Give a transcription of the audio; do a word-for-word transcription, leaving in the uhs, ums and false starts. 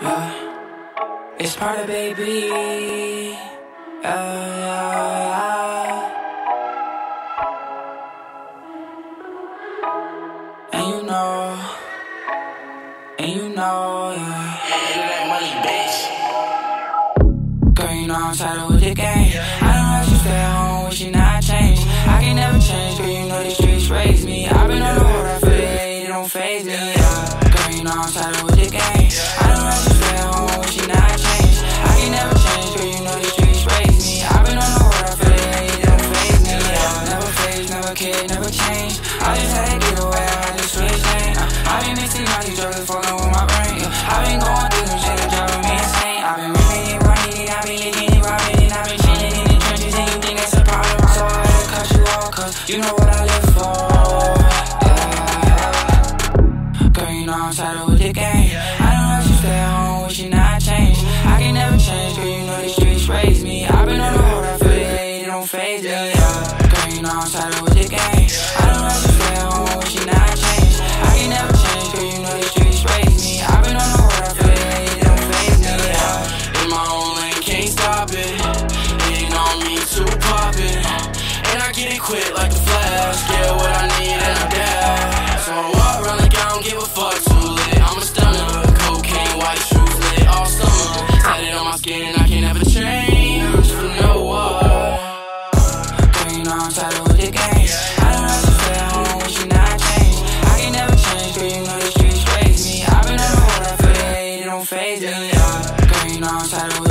yeah. It's part of baby, yeah, yeah. And you know, and you know, yeah. Give me that money, bitch. Girl, you know I'm tired with the game. I don't let you stay at home, wishing I changed. I can never change, girl, you know these streets raised me. I've been on the road, I feel it, it don't faze me, yeah. Girl, you know I'm tired with the game. Never change. I just had to get away, I had to switch lane. uh, I've been mixing all these drugs, fucking with my brain. uh, I've been going through some shit that's driving me insane. I've been ripping and running and I've been licking and robbing and I've been chilling in the trenches, and you think that's a problem. So I had to cut you off, cause you know what I live for, yeah. Girl, you know I'm tired with the game. I don't let you stay at home, wishing I changed. I can never change, girl, you know these streets raised me. I've been on the road, I feel it, it don't faze me, yeah. Girl, you know I'm tired with the game. I don't have to stay at home, wishing I changed. I can never change, girl, you know the streets raised me. I've been on the road, I feel it, it don't faze me, yeah. In my own lane, can't stop it. Ain't on me to pop it. And I get it quick like the flash. Get what I need and I dash. So I walk around like I don't give a fuck, too lit. I'm a stunner, cocaine, white shoes lit all summer. Tatted on my skin and I can never change. You know what? Girl, you know I'm tired with the game. Girl, you know I'm tired of